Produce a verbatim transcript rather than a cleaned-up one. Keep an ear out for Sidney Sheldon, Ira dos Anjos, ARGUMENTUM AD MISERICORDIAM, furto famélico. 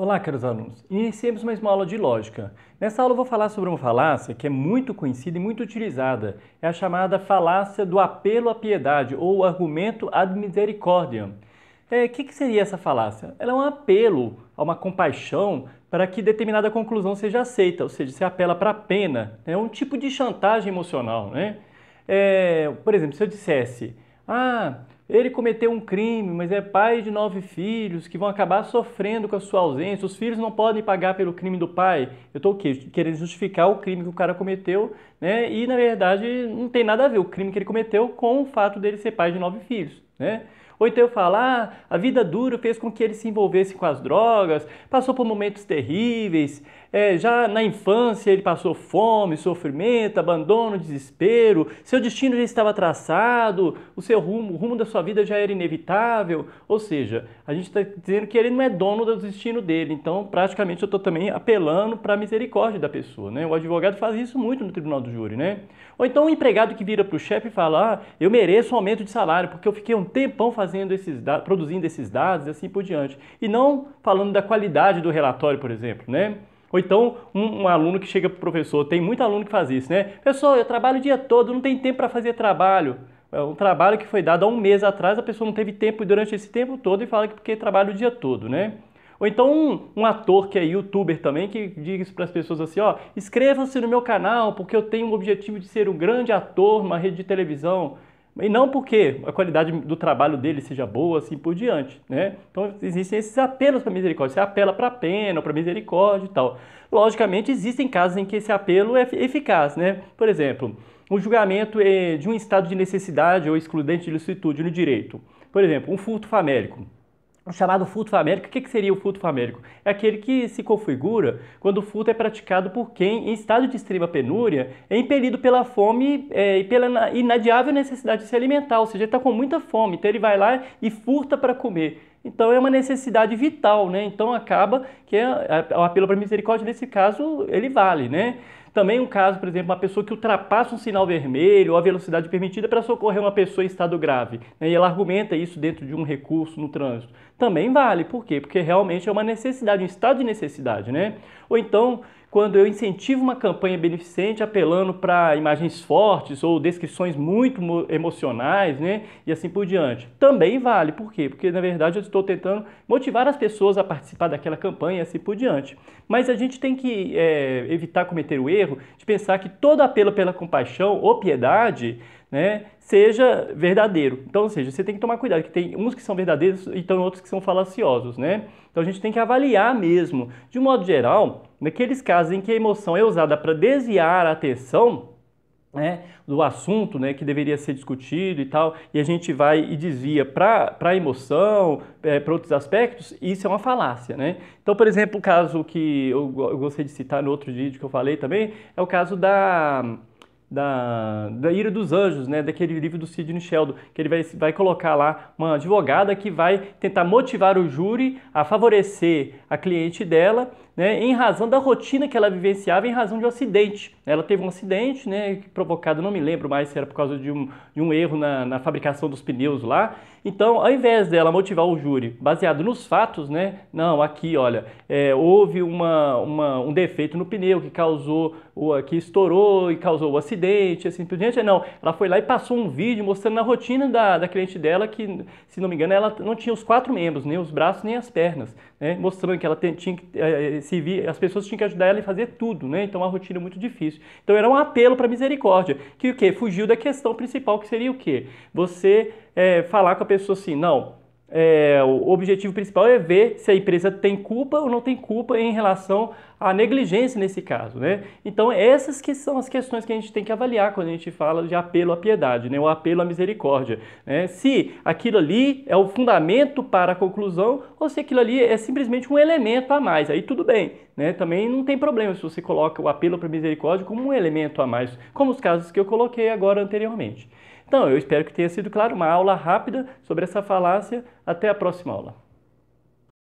Olá, caros alunos! Iniciemos mais uma aula de lógica. Nessa aula eu vou falar sobre uma falácia que é muito conhecida e muito utilizada. É a chamada falácia do apelo à piedade ou argumento ad misericordiam. O é, que, que seria essa falácia? Ela é um apelo a uma compaixão para que determinada conclusão seja aceita, ou seja, se apela para a pena. É um tipo de chantagem emocional, né? É, por exemplo, se eu dissesse... Ah, ele cometeu um crime, mas é pai de nove filhos que vão acabar sofrendo com a sua ausência. Os filhos não podem pagar pelo crime do pai. Eu estou querendo justificar o crime que o cara cometeu, né? E, na verdade, não tem nada a ver o crime que ele cometeu com o fato dele ser pai de nove filhos, né? Ou então eu falo, ah, a vida dura fez com que ele se envolvesse com as drogas, passou por momentos terríveis, é, já na infância ele passou fome, sofrimento, abandono, desespero, seu destino já estava traçado, o seu rumo, o rumo da sua vida já era inevitável. Ou seja, a gente está dizendo que ele não é dono do destino dele, então praticamente eu estou também apelando para a misericórdia da pessoa, né? O advogado faz isso muito no tribunal do júri, né? Ou então um empregado que vira para o chefe e fala, ah, eu mereço um aumento de salário, porque eu fiquei um tempão fazendo Fazendo esses dados, produzindo esses dados e assim por diante. E não falando da qualidade do relatório, por exemplo, né? Ou então, um, um aluno que chega para o professor, tem muito aluno que faz isso, né? Pessoal, eu trabalho o dia todo, não tem tempo para fazer trabalho. É um trabalho que foi dado há um mês atrás, a pessoa não teve tempo durante esse tempo todo e fala que porque trabalha o dia todo, né? Ou então um, um ator que é youtuber também, que diz isso para as pessoas assim, ó, inscrevam-se no meu canal porque eu tenho o objetivo de ser um grande ator numa rede de televisão. E não porque a qualidade do trabalho dele seja boa, assim por diante, né? Então, existem esses apelos para misericórdia. Você apela para a pena, para misericórdia e tal. Logicamente, existem casos em que esse apelo é eficaz, né? Por exemplo, um julgamento de um estado de necessidade ou excludente de licitude no direito. Por exemplo, um furto famélico. O chamado furto famélico, o que seria o furto famélico? É aquele que se configura quando o furto é praticado por quem, em estado de extrema penúria, é impelido pela fome é, e pela inadiável necessidade de se alimentar, ou seja, ele está com muita fome, então ele vai lá e furta para comer. Então é uma necessidade vital, né? Então acaba que é, o apelo para misericórdia, nesse caso, ele vale, né? Também um caso, por exemplo, uma pessoa que ultrapassa um sinal vermelho ou a velocidade permitida para socorrer uma pessoa em estado grave, né? E ela argumenta isso dentro de um recurso no trânsito. Também vale. Por quê? Porque realmente é uma necessidade, um estado de necessidade, né? Ou então, quando eu incentivo uma campanha beneficente apelando para imagens fortes ou descrições muito emocionais, né? E assim por diante. Também vale. Por quê? Porque, na verdade, eu estou tentando motivar as pessoas a participar daquela campanha e assim por diante. Mas a gente tem que é, evitar cometer o erro de pensar que todo apelo pela compaixão ou piedade, né, seja verdadeiro. Então, ou seja, você tem que tomar cuidado, que tem uns que são verdadeiros e tem outros que são falaciosos, né? Então a gente tem que avaliar mesmo. De um modo geral, naqueles casos em que a emoção é usada para desviar a atenção, né, do assunto, né, que deveria ser discutido e tal, e a gente vai e desvia para a emoção, é, para outros aspectos, isso é uma falácia, né? Então, por exemplo, o caso que eu, eu gostei de citar no outro vídeo que eu falei também, é o caso da... Da, da Ira dos Anjos, né, daquele livro do Sidney Sheldon, que ele vai, vai colocar lá uma advogada que vai tentar motivar o júri a favorecer a cliente dela, né, em razão da rotina que ela vivenciava, em razão de um acidente. Ela teve um acidente, né, provocado, não me lembro mais se era por causa de um, de um erro na, na fabricação dos pneus lá. Então, ao invés dela motivar o júri baseado nos fatos, né, não, aqui, olha, é, houve uma, uma, um defeito no pneu que causou, que estourou e causou o acidente, assim por diante. Não, ela foi lá e passou um vídeo mostrando a rotina da, da cliente dela que, se não me engano, ela não tinha os quatro membros, nem os braços, nem as pernas, né? Mostrando que ela tem, tinha que eh, servir, as pessoas tinham que ajudar ela a fazer tudo, né? Então, uma rotina muito difícil. Então, era um apelo para misericórdia, que o quê? Fugiu da questão principal, que seria o quê? Você eh, falar com a pessoa assim, não... É, o objetivo principal é ver se a empresa tem culpa ou não tem culpa em relação à negligência nesse caso, né? Então essas que são as questões que a gente tem que avaliar quando a gente fala de apelo à piedade, né? O apelo à misericórdia, né? Se aquilo ali é o fundamento para a conclusão ou se aquilo ali é simplesmente um elemento a mais, aí tudo bem, né? Também não tem problema se você coloca o apelo para misericórdia como um elemento a mais, como os casos que eu coloquei agora anteriormente. Então, eu espero que tenha sido claro, uma aula rápida sobre essa falácia. Até a próxima aula.